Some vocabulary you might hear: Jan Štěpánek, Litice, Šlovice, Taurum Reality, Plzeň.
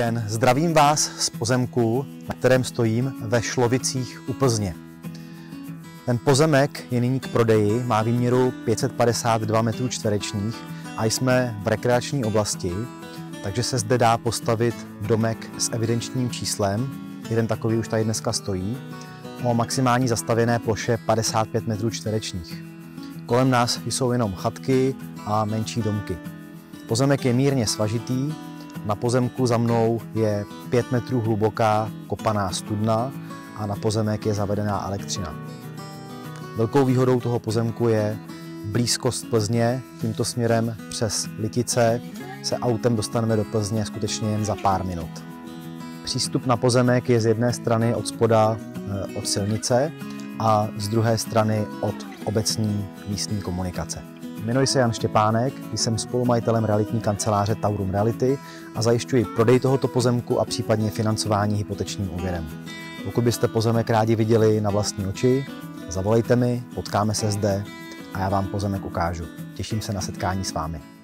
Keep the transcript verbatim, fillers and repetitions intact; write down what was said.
den, zdravím vás z pozemku, na kterém stojím ve Šlovicích u Plzně. Ten pozemek je nyní k prodeji, má výměru pět set padesát dva metrů čtverečních a jsme v rekreační oblasti, takže se zde dá postavit domek s evidenčním číslem, jeden takový už tady dneska stojí, o maximální zastavěné ploše padesát pět metrů čtverečních. Kolem nás jsou jenom chatky a menší domky. Pozemek je mírně svažitý, na pozemku za mnou je pět metrů hluboká kopaná studna a na pozemek je zavedená elektřina. Velkou výhodou toho pozemku je blízkost Plzně, tímto směrem přes Litice se autem dostaneme do Plzně skutečně jen za pár minut. Přístup na pozemek je z jedné strany od spoda od silnice a z druhé strany od obecní místní komunikace. Jmenuji se Jan Štěpánek, jsem spolumajitelem realitní kanceláře Taurum Reality a zajišťuji prodej tohoto pozemku a případně financování hypotečním úvěrem. Pokud byste pozemek rádi viděli na vlastní oči, zavolejte mi, potkáme se zde a já vám pozemek ukážu. Těším se na setkání s vámi.